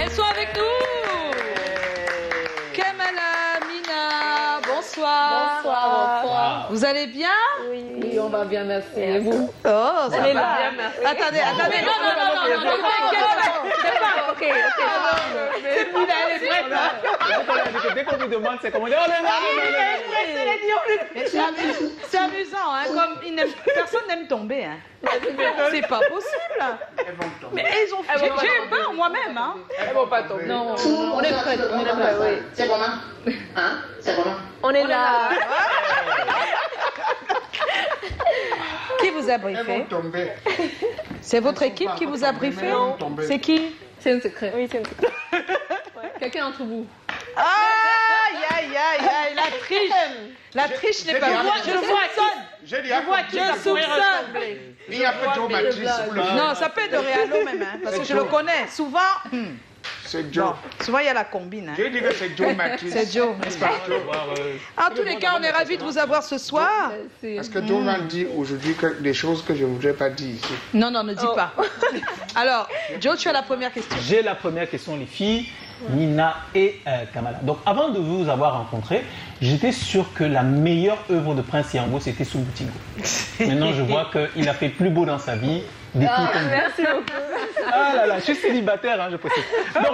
Elles sont avec nous. Kamala, Mina, bonsoir. Bonsoir, bonsoir. Vous allez bien? Oui, oui, on va bien, merci. Et vous? Oh, ça va bien, merci. Attendez, attendez, non, c'est pas, ok. C'est Mina, elle est prête. Dès qu'on vous demande, c'est comme on dit, oh non, c'est amusant, hein, comme personne n'aime tomber, hein. C'est pas possible. Elles vont tomber. Mais elles ont fait. J'ai peur moi-même, hein. Elles vont pas tomber. Non, on est prêts. On est prêts, oui. C'est bon, hein. Hein, c'est bon. On est là. Qui vous a briefé? Elles vont tomber. C'est votre équipe qui vous a briefé? C'est qui? C'est un secret. Oui, c'est un secret. Quelqu'un entre vous. Aïe, la triche. La triche n'est pas bonne. Je le vois, je soupçonne. Il y a peu Joe Matthews ou le... Non, ça peut être de Réalo même, hein, parce que je le connais. Souvent, c'est Joe. Souvent, il y a la combine. Hein. Je dis que c'est Joe Matthews. C'est Joe, n'est-ce pas? En tous les cas, on est ravis de vous avoir ce soir. Parce que Joe m'a dit aujourd'hui des choses que je ne voudrais pas dire ici. Non, non, ne dis pas. Alors, Joe, tu as la première question. J'ai la première question, les filles. Nina et Kamala. Donc avant de vous avoir rencontré, j'étais sûr que la meilleure œuvre de Prince Yango, c'était Soumbutigo. Maintenant, je vois qu'il a fait plus beau dans sa vie. Merci beaucoup. Ah là là, je suis célibataire, hein, je précise. Donc,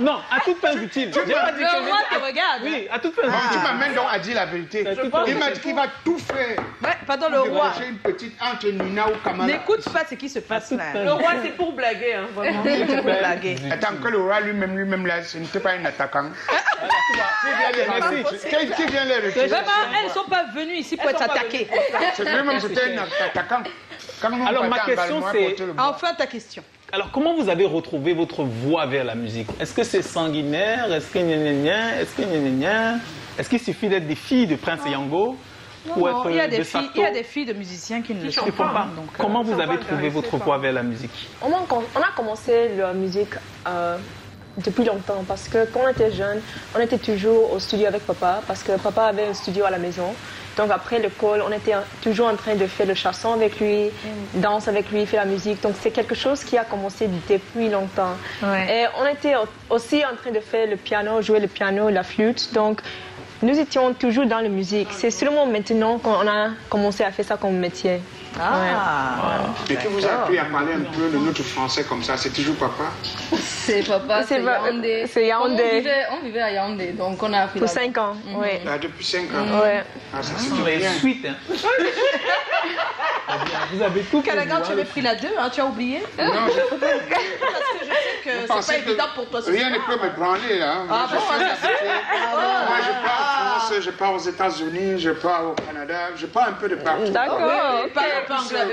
non, à toute fin utile. Tu m'as dit que moi, tu regardes. Oui, à toute fin utile. Tu m'amènes donc à dire la vérité. Il m'a dit qu'il va tout faire. Ouais, pardon, le roi. J'ai une petite entre Nina ou Kamala. N'écoute pas ce qui se passe là. Le roi, c'est pour blaguer, hein, vraiment. C'est pour blaguer. Attends, que le roi lui-même là, ce n'était pas un attaquant. Qui vient les retirer? Vraiment, elles ne sont pas venues ici pour être attaquées. C'est vraiment, c'était un attaquant. Alors ma question c'est... Enfin ta question. Alors comment vous avez retrouvé votre voix vers la musique? Est-ce que c'est sanguinaire? Est-ce que est-ce qu'il suffit d'être des filles de Prince Yango? Il y a des filles de musiciens qui ne le font pas. Comment vous avez trouvé votre voix vers la musique? On a commencé la musique depuis longtemps parce que quand on était jeunes, on était toujours au studio avec papa parce que papa avait un studio à la maison. Donc après l'école, on était toujours en train de faire le chanson avec lui, danse avec lui, faire la musique. Donc c'est quelque chose qui a commencé depuis longtemps. Ouais. Et on était aussi en train de faire le piano, jouer le piano, la flûte. Donc nous étions toujours dans la musique. C'est seulement maintenant qu'on a commencé à faire ça comme métier. Ah. Ouais. Et qui vous a appris à parler un peu le notre français comme ça? C'est toujours papa? C'est papa, c'est Yaoundé. C'est Yaoundé. On vivait à Yaoundé, donc on a appris. Pour 5 ans, oui. Ah, depuis 5 ans. Oui. Ah, ça c'est bien. Suite, hein. Vous avez tout. Kalagan, tu avais pris la 2, hein, tu as oublié? Non, je... Parce que je sais que c'est pas évident pour toi. Rien ne peut me branler, hein. Ah bon? Moi, je pars en France, je pars aux États-Unis, je pars au Canada, je pars un peu de partout. D'accord.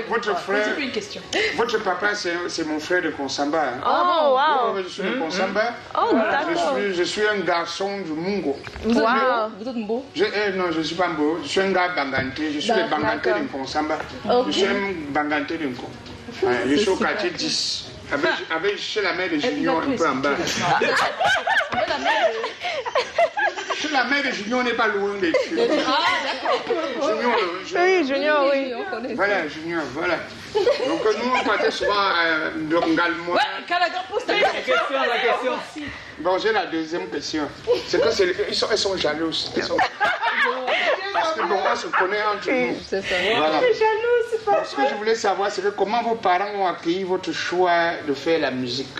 Votre frère, une question. Votre papa, c'est mon frère de Consamba. Hein. Oh, wow. Je suis de Consamba. Oh, d'accord. Je suis un garçon du Mungo. Vous êtes beau? Non, je ne suis pas beau. Je suis un gars Bangangté. Je suis le Bangangté de Consamba. Okay. Je suis un Bangangté de Mungo. Je suis au quartier 10. Avec chez la mère de Junior, un peu en bas. Chez la mère de Junior, on n'est pas loin des filles. Junior, oui. Voilà, Junior, voilà. Donc nous, on partait souvent de Ngalmois. La question. Bon, j'ai la deuxième question. C'est que elles sont jalouses. Parce que bon, on se connaît entre nous. C'est ça. Voilà. Bon, ce que je voulais savoir, c'est comment vos parents ont accueilli votre choix de faire la musique.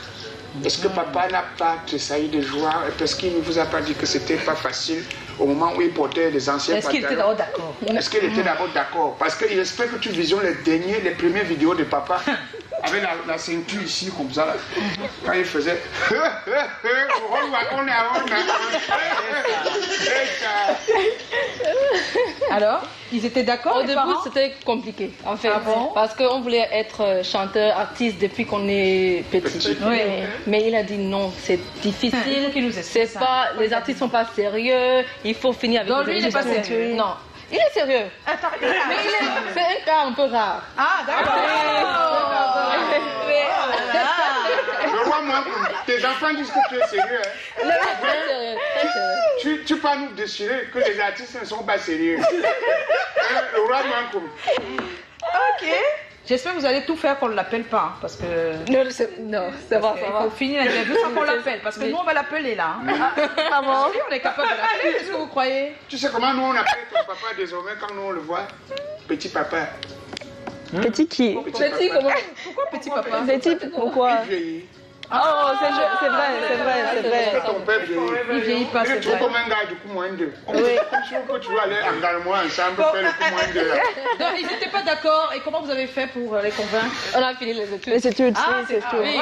Est-ce que papa n'a pas tressailli de joie? Est-ce qu'il ne vous a pas dit que c'était pas facile au moment où il portait les anciens pantalons? Est-ce qu'il était d'abord d'accord? Parce qu'il espère que tu visionnes les premières vidéos de papa avec la ceinture ici comme ça. Là. Quand il faisait... Alors, ils étaient d'accord? Au début, c'était compliqué, en fait, parce qu'on voulait être chanteur, artiste depuis qu'on est petit. Oui. Mais il a dit non, c'est difficile. Les artistes sont pas sérieux. Il faut finir avec. Donc lui, il n'est pas sérieux. Non, il est sérieux. Mais c'est un cas un peu rare. Ah d'accord. Je vois moi. Tes enfants disent que tu es sérieux. Tu peux nous déchirer que les artistes ne sont pas sérieux. Le roi manque. Ok. J'espère que vous allez tout faire qu'on ne l'appelle pas, hein, parce que... Non, ça va, ça va. On finit l'interview sans qu'on l'appelle, parce que nous, on va l'appeler, là. Hein. Ah bon? On est capable de l'appeler, qu'est-ce que vous croyez? Tu sais comment nous, on appelle ton papa désormais, quand nous, on le voit? Petit papa. Petit qui? Petit comment? Pourquoi petit papa? Petit pourquoi? Oh, c'est vrai, c'est vrai, c'est vrai. Ton père vieillit pas, c'est vrai. Tu vois comme un gars du coup moins deux. Oui. Comme tu veux aller en Galmois ensemble, faire le coup moins deux. Non, ils n'étaient pas d'accord. Et comment vous avez fait pour les convaincre? On a fini les études. Les études, c'est tout. Oui.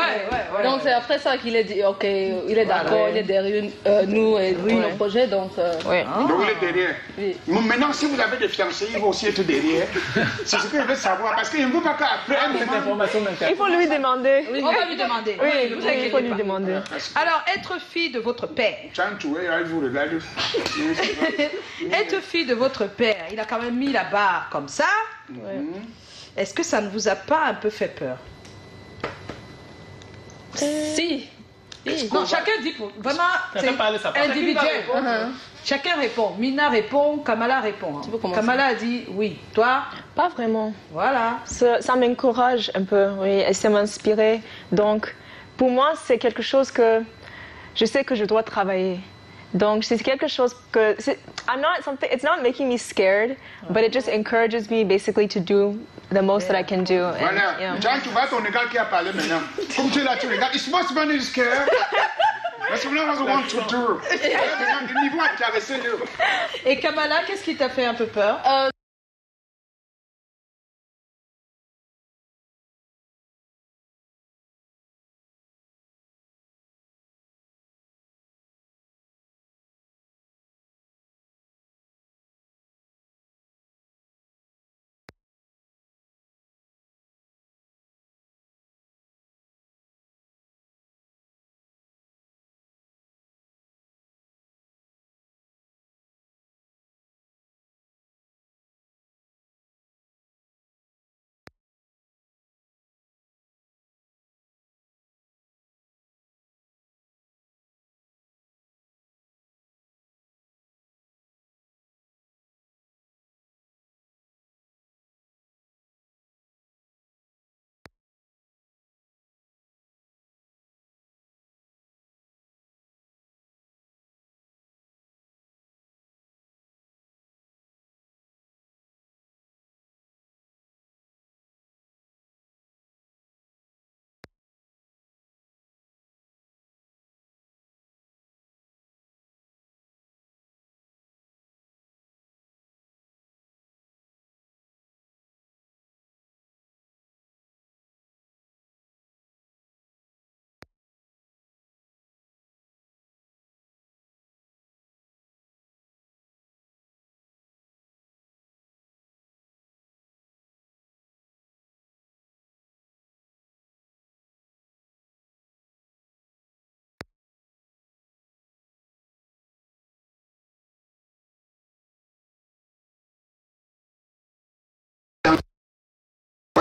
Donc c'est après ça qu'il a dit, ok, il est d'accord, il est derrière nous et nos projets, donc... Oui. Donc il est derrière. Maintenant, si vous avez des fiancés, ils vont aussi être derrière. C'est ce que je veux savoir, parce qu'il ne veut pas qu'après un moment... Il faut lui demander. On va lui demander. Oui. Vous avez quoi lui demander? Alors, être fille de votre père. Être fille de votre père, il a quand même mis la barre comme ça. Ouais. Est-ce que ça ne vous a pas un peu fait peur? Si. Non, chacun dit pour... Vraiment, c'est individuel. Chacun répond. Mina répond, Kamala répond. Kamala a dit oui. Toi? Pas vraiment. Voilà. Ça m'encourage un peu, oui. Et ça m'inspire, donc... Pour moi, c'est quelque chose que je sais que je dois travailler. Donc, c'est quelque chose que... it's not making me scared, but it just encourages me basically to do the most that I can do. Voilà. Jean, tu vois ton égal qui a parlé maintenant. Comme tu es là, tu regardes. It's not being scared. That's what I want to do. Le niveau a traversé l'eau. Et Kamala, qu'est-ce qui t'a fait un peu peur?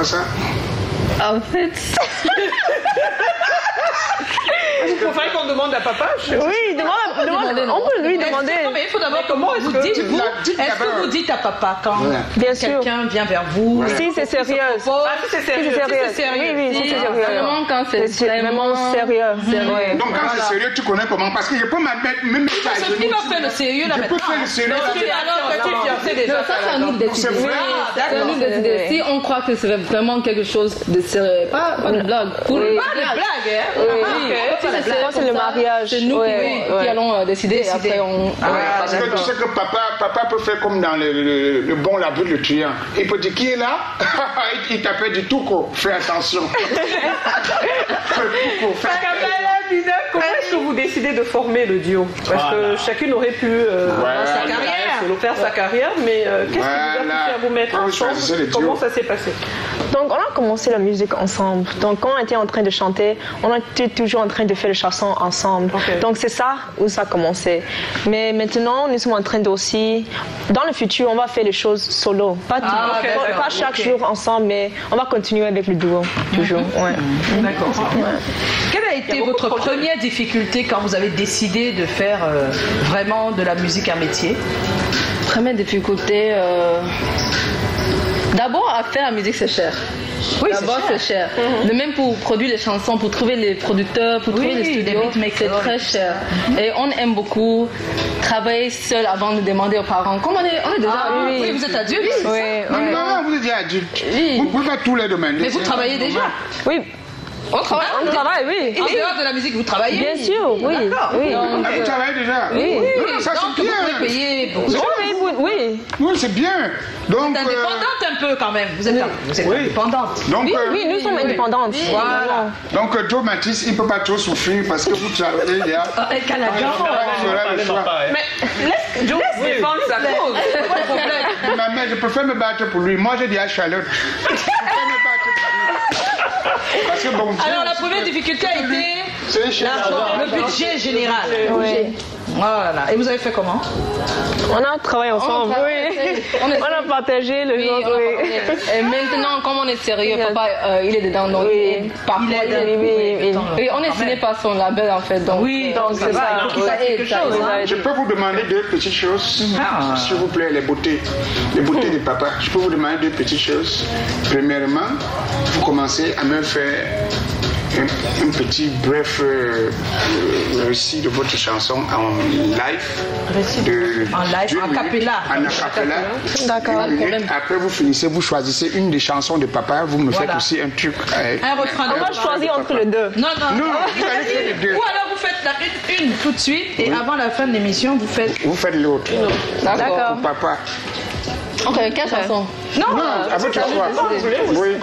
Ça. En fait... Il faudrait qu'on demande à papa. Oui, on peut lui demander. Non, mais il faut d'abord comment est-ce que vous dites à papa quand quelqu'un vient vers vous? Si c'est sérieux. Si c'est sérieux. Oui, si c'est sérieux. Quand c'est vraiment sérieux. Donc quand c'est sérieux, tu connais comment? Parce que je peux m'admettre même si t'as genoux. Il va faire le sérieux là maintenant. Je peux faire le sérieux là. Ça, c'est un livre d'idées. Si on croit que c'est vraiment quelque chose de sérieux, pas de blague. Pas de blague, hein? C'est le mariage. C'est nous qui allons décider. Après, on... parce que tu sais que papa peut faire comme dans le bon labeur le client. Il peut dire qui est là. Il t'appelle du touco. Fais attention. Comment est-ce que vous décidez de former le duo? Parce que chacune aurait pu faire sa carrière, mais qu'est-ce que vous avez fait à vous mettre ensemble? Comment ça s'est passé? Donc on a commencé la musique ensemble. Donc quand on était en train de chanter, on était toujours en train de faire les chansons ensemble. Okay. Donc c'est ça où ça a commencé. Mais maintenant nous sommes en train d'aussi, dans le futur, on va faire les choses solo. Pas chaque jour ensemble, mais on va continuer avec le duo toujours. D'accord. Quelle a été votre première difficulté quand vous avez décidé de faire vraiment de la musique un métier? Première difficulté. D'abord, à faire la musique, c'est cher. Oui, d'abord, c'est cher. De même pour produire les chansons, pour trouver les producteurs, pour trouver les studios, c'est très cher. Et on aime beaucoup travailler seul avant de demander aux parents. Comme on est déjà adulte. Oui, vous êtes adulte. Non, vous êtes déjà adulte. Vous pouvez faire tous les domaines. Mais vous travaillez déjà. Oui. On travaille, oui. En dehors de la musique, vous travaillez. Bien sûr, oui. Vous travaillez déjà. Oui. Non, ça c'est bien. Vous pouvez payer pour ça. Oui. Oui, c'est bien. Vous êtes indépendante un peu quand même. Vous êtes indépendante. Oui, nous sommes indépendantes. Voilà. Donc Joe Matthews, il ne peut pas trop souffrir parce que vous travaillez déjà. Mais laisse défendre sa cause. Ma mère, je préfère me battre pour lui. Moi, j'ai dit à Charlotte. Bon, alors la première difficulté a été le budget général. Oui. Voilà. Et vous avez fait comment? On a travaillé ensemble. On a partagé le jour. Et maintenant, comme on est sérieux, papa, il est dedans. Donc, parfois, et on est signé par son label, en fait. Donc, donc c'est ça. Je peux vous demander deux petites choses, s'il vous plaît, les beautés. Les beautés de papa. Je peux vous demander deux petites choses. Premièrement, vous commencez à me faire un petit bref récit de votre chanson en live. En cappella. D'accord. Après, vous finissez, vous choisissez une des chansons de papa, vous me faites aussi un truc. Un refrain. Moi, je choisis entre les deux. Non. Vous allez faire les deux. Ou alors, vous faites une tout de suite et avant la fin de l'émission, vous faites. Vous faites l'autre. D'accord. Pour papa. Ok, quelle chanson? Non, à votre choix. Oui.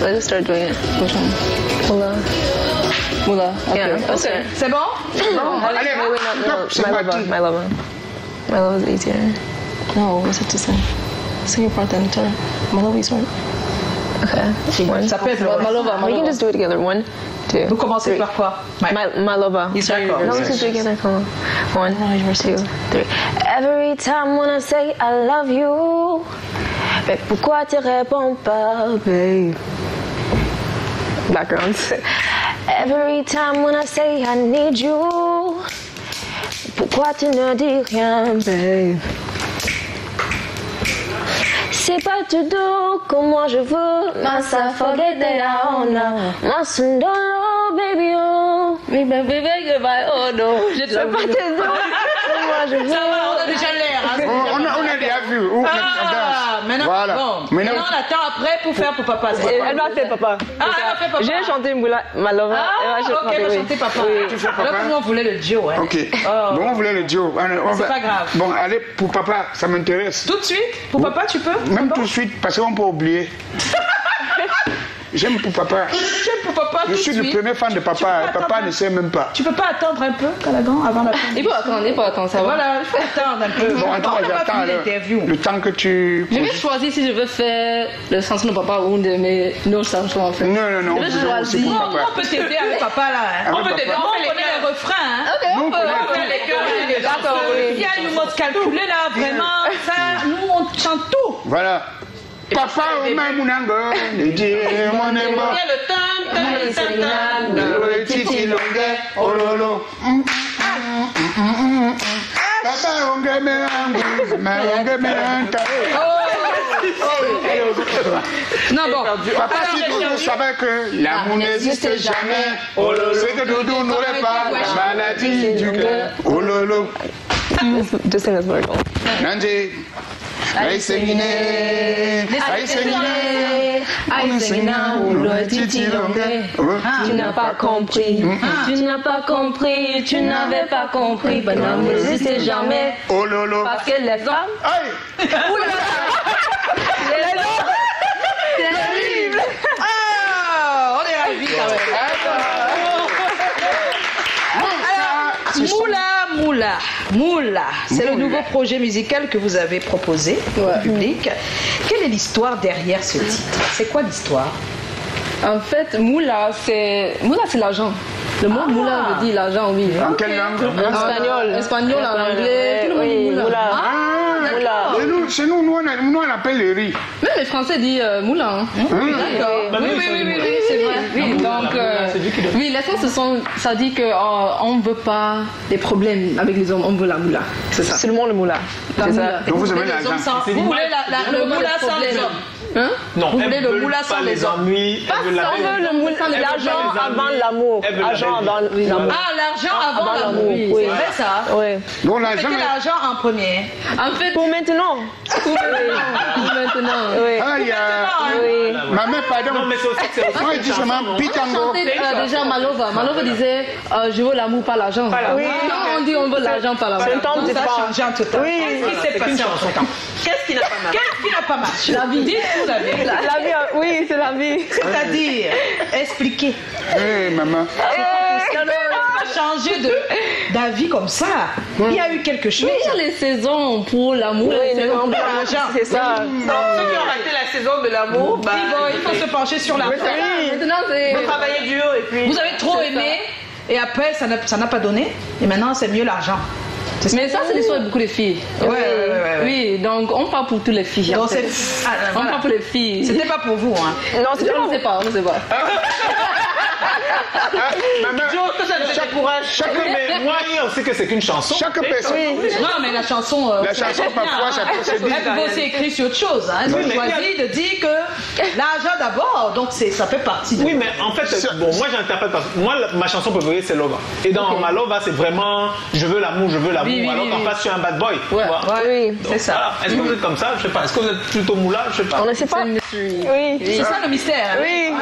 I just started doing it. Which one? Moula. Okay. C'est bon? Allez, My love is easier. No, what's it to say? Sing your part then, turn. My love is one. Okay. Ça peut être Malova. We can just do it together. One, two. Vous commencez par quoi? Malova. D'accord. No, let's do it together. Come on. One, two, three. Every time when I say I love you. Mais pourquoi tu réponds pas, babe? Backgrounds. Every time when I say I need you, pourquoi tu ne dis rien, babe? C'est pas tout doux comme moi je veux. Massa forget that I own it. Massa don't baby oh. Mais baby goodbye oh no. C'est pas tout doux comme moi je veux. Ça va, on a déjà l'air. On a déjà vu. Maintenant, voilà. Maintenant, on attend après pour faire pour papa. Elle va faire papa. J'ai chanté Moula Malova. Ok, elle va chanter papa. Nous, on voulait le duo. Ok. Bon, on voulait le duo. C'est pas grave. Bon, allez, pour papa, ça m'intéresse. Tout de suite? Pour papa, tu peux? Même tout de suite, parce qu'on peut oublier. J'aime pour papa. J'aime pour papa. Je suis le premier fan de papa. Papa ne sait même pas. Tu peux pas attendre un peu, Calagan, avant la fin. Il faut attendre, ça va. Voilà, il faut attendre un peu. Bon, attends, j'attends le temps que tu. Je vais choisir si je veux faire le chanson de papa ou une de mes chansons en fait. Non. Je choisis. On peut t'aider avec papa là. On peut t'aider. On connaît les refrains. On connaît les chœurs. D'accord. Il y a une mode calculée là, vraiment. Ça, nous on chante tout. Voilà. Papa ou même mon angle, il dit mon amour. Le titi longuet, oh lolo. Papa ou même angle, ma longue mélanta. Non bon. Papa si Doudou savait que l'amour n'existe jamais, oh lolo. C'est que Doudou n'aurait pas la maladie du cœur, oh lolo. Just sing this word. Nandé. Tu n'as pas compris, tu n'as pas compris, tu n'avais pas compris. Ben non, n'hésitez jamais. Oh lolo. Parce que les hommes. Aïe. Les hommes. C'est terrible. Ah, on est ravis quand même. Alors, Moula, c'est le nouveau projet musical que vous avez proposé au public. Quelle est l'histoire derrière ce titre? C'est quoi l'histoire? En fait, Moula, c'est l'argent. Le mot Moula veut dire l'argent, oui. En quelle langue? Espagnol. Espagnol, en anglais. Oui, Moula. Chez nous, nous on appelle le riz. Même les Français disent Moula. D'accord. Oui, c'est vrai. Donc, c'est lui qui donne. Oui, les sens, ça dit qu'on ne veut pas des problèmes avec les hommes, on veut la moula. C'est ça. Seulement le moula. C'est ça. Donc vous aimez la moula. Vous voulez le moula sans les hommes. Hein? Non, vous voulez le moula sans les ennuis. Parce qu'on veut le moula sans les l'argent avant l'amour. Ah, l'argent avant l'amour. Oui, c'est vrai ça. Donc l'argent en premier. En fait, pour maintenant. Pour maintenant. Aïe. Ma mère, pardon. Non, mais c'est aussi que c'est moi, je chante déjà Malova. Malova disait je veux l'amour, pas l'argent. Oui. Quand on dit on veut l'argent, pas l'amour. Ça a changé en tout temps. Qu'est-ce qui s'est passé en son temps? Qu'est-ce qui n'a pas marché? La vie. La vie, oui, c'est la vie. C'est-à-dire, expliquer. Hey, maman. On ne peut pas changer d'avis comme ça. Il y a eu quelque chose. Mais il y a les saisons pour l'amour, les saisons pour l'argent. C'est ça. Donc, ceux qui ont raté la saison de l'amour, il faut se pencher sur l'argent. Vous travaillez dur et puis... Vous avez trop aimé et après, ça n'a pas donné. Et maintenant, c'est mieux l'argent. Mais ça, c'est l'histoire de beaucoup de filles. Oui, donc on parle pour toutes les filles. On parle pour les filles. C'était pas pour vous, hein. Non, c'était pas. On ne sait pas. Chacun, mais moi, on sait que c'est qu'une chanson. Chaque personne. Non, mais la chanson. La chanson, parfois, ça peut se dire. Elle peut aussi écrire sur autre chose. Ils ont choisi de dire que l'argent d'abord, donc ça fait partie de. Oui, mais en fait, bon, moi, j'interprète parce que moi, ma chanson préférée, c'est Lova. Et dans ma Lova, c'est vraiment je veux l'amour, je veux l'amour. Alors qu'on passe sur un bad boy. Oui, c'est ça. Est-ce que vous êtes comme ça? Je sais pas. Est-ce que vous êtes plutôt moula? Je sais pas. On ne sait pas. Oui. C'est ça le mystère. Oui.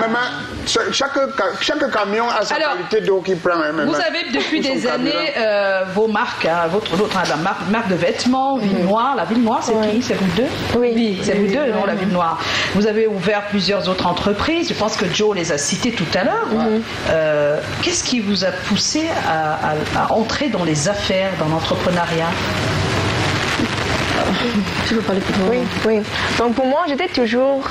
Maman, chaque camion a sa qualité d'eau qui prend. Vous savez, depuis des années, vos marques, la marque de vêtements, Ville Noire, la Ville Noire, c'est qui? C'est vous deux? Oui, c'est vous deux, non, la Ville Noire. Vous avez ouvert plusieurs autres entreprises, je pense que Joe les a citées tout à l'heure. Qu'est-ce qui vous a poussé à entrer dans les affaires, dans l'entrepreneuriat? Je veux parler plus tard. Oui. Donc pour moi, j'étais toujours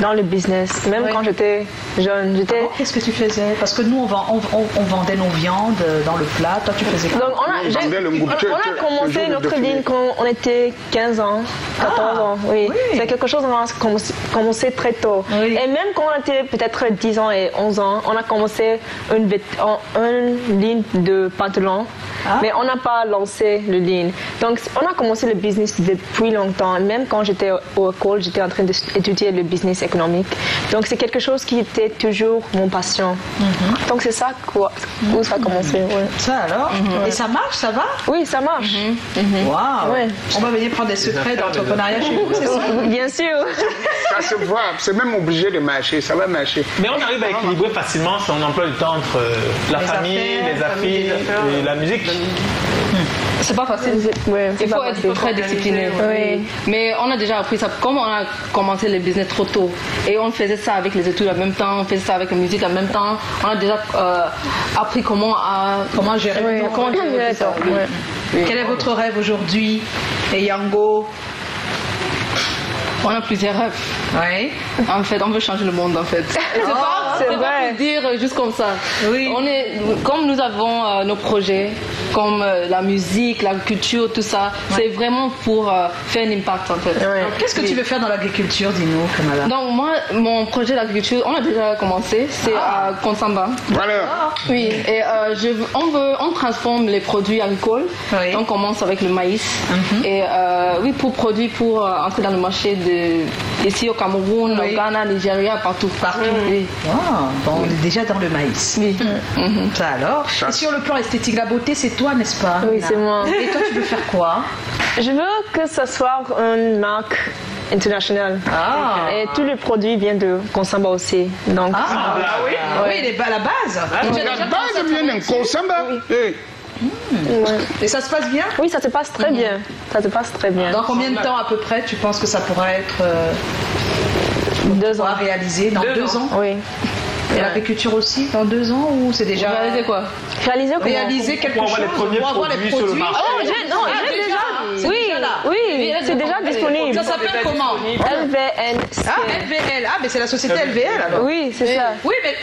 dans le business, même quand j'étais jeune. Qu'est-ce que tu faisais? Parce que nous, on vendait nos viandes dans le plat. Toi, tu faisais quoi? On a commencé notre ligne quand on était 15 ans, 14 ans. Oui. C'est quelque chose qu'on a commencé très tôt. Oui. Et même quand on était peut-être 10 ans et 11 ans, on a commencé une ligne de pantalons. Mais on n'a pas lancé le ligne. Donc, on a commencé le business depuis longtemps. Même quand j'étais au école, j'étais en train d'étudier le business économique. Donc, c'est quelque chose qui était toujours mon passion. Donc, c'est ça où ça a commencé. Ça alors? Et ça marche, ça va? Oui, ça marche. Waouh! On va venir prendre des secrets d'entrepreneuriat chez vous, c'est ça? Bien sûr! Ça se voit, c'est même obligé de marcher, ça va marcher. Mais on arrive à équilibrer facilement son emploi du temps entre la famille, les affaires et la musique. C'est pas facile. Il faut être très discipliné. Mais on a déjà appris ça. Comme on a commencé le business trop tôt et on faisait ça avec les études en même temps, on faisait ça avec la musique en même temps, on a déjà appris comment gérer tout ça. Quel est votre rêve aujourd'hui, Eyango? On a plusieurs rêves. Oui. En fait, on veut changer le monde, en fait. C'est pas pour dire juste comme ça. Oui. Comme nous avons nos projets, comme la musique, la culture, tout ça, c'est vraiment pour faire un impact, en fait. Ouais. Qu'est-ce que tu veux faire dans l'agriculture, dis-nous, Kamala? Donc, moi, mon projet d'agriculture, on a déjà commencé, c'est à Consamba. Voilà. Oui, et on transforme les produits agricoles. Oui. On commence avec le maïs. Et pour entrer dans le marché ici au Cameroun, au Ghana, Nigeria, partout. Oui. Bon, on est déjà dans le maïs. Oui. Ça alors. Et sur le plan esthétique, la beauté, c'est toi, n'est-ce pas? Oui, c'est moi. Et toi, tu veux faire quoi? Je veux que ce soit une marque internationale. Et tous les produits viennent de Consamba aussi. Donc. Oui, la base. La base vient de Consamba. Et ça se passe bien? Oui, ça se passe très bien. Ça se passe très bien. Dans combien de temps à peu près tu penses que ça pourrait être réalisé? Dans 2 ans. Oui. Et l'agriculture aussi, dans 2 ans, ou c'est déjà... Réaliser quoi? Réaliser quelque chose. Pour avoir les premiers produits sur le marché. Oh, j'ai déjà... Oui, Oui, c'est déjà disponible. Ça s'appelle comment? LVL. Ah, LVL. Ah, mais c'est la société LVL alors. Oui, c'est ça. Oui, mais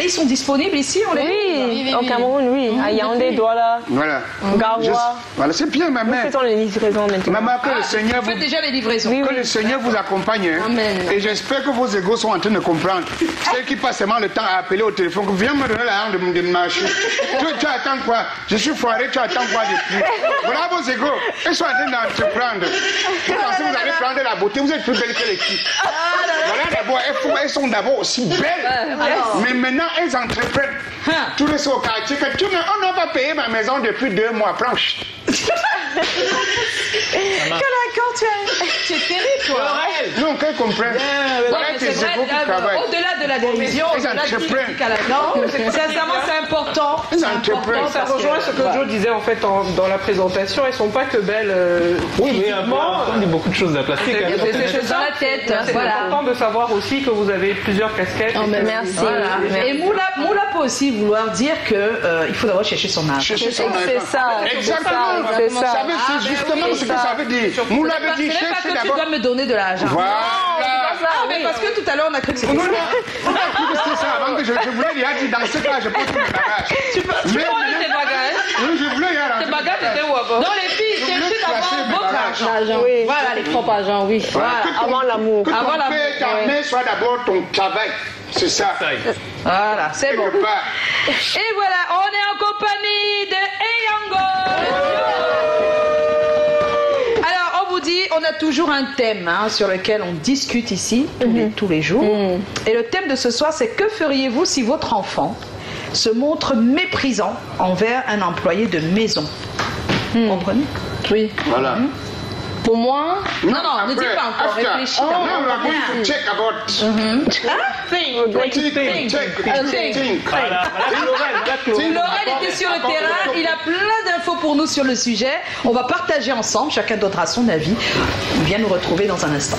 ils sont disponibles ici, on les oui, au Cameroun, oui. À Yaoundé, Douala. Voilà. Garoua. Voilà, c'est bien, maman. Nous faisons les livraisons maintenant. Maman, que le Seigneur vous. Faites déjà les livraisons. Que le Seigneur vous accompagne. Amen. Et j'espère que vos égaux sont en train de comprendre. Ceux qui passent seulement le temps à appeler au téléphone, viens me donner la langue de ma chute. Tu attends quoi? Je suis foiré, tu attends quoi depuis? Voilà vos égaux. Ils sont en train d'entreprendre. Vous pensez que vous allez prendre la beauté, vous êtes plus belle que les filles. Voilà d'abord, elles sont d'abord aussi belles. Mais maintenant, elles entreprennent. Tout le au quartier, que tu on n'a pas payé ma maison depuis 2 mois. Prends. Tu es terrible, toi. Non, qu'elles comprennent. Voilà tes égaux qui travaillent. Au-delà de la division, au-delà de la sincèrement, c'est important. Ça rejoint ce que Joe disait en fait dans la présentation. Elles sont pas que belles. Oui, mais on dit beaucoup de choses à plastique. C'est choses dans la tête. C'est important de savoir aussi que vous avez plusieurs casquettes. Merci. Et Moula peut aussi vouloir dire qu'il faut d'abord chercher son âge. C'est ça. Exactement. C'est ça. C'est justement ce que ça veut dire. Moula veut dire chercher d'abord. Tu dois me donner de l'argent. Ah, mais parce que tout à l'heure on a cru que c'était ça. On a cru que c'était ça avant que je voulais lui dire dans ce cas je prends tout le bagage. Tu peux prendre tes bagages. Oui, je voulais tes bagages étaient où avant? Non, les filles, cherchez d'abord votre argent. Voilà, les propres argent, oui. Avant l'amour. Avant l'amour. Que ta main soit d'abord ton travail. C'est ça. Voilà, c'est bon. Et voilà, on est en compagnie de Eyango. On a toujours un thème sur lequel on discute ici tous les jours. Et le thème de ce soir, c'est que feriez-vous si votre enfant se montre méprisant envers un employé de maison? Vous comprenez? Oui. Voilà. Pour moi... Non, ne dis pas encore, réfléchis. Check about... Think. Laurel était sur le terrain, il a plein d'infos pour nous sur le sujet. On va partager ensemble, chacun donnera son avis. Viens nous retrouver dans un instant.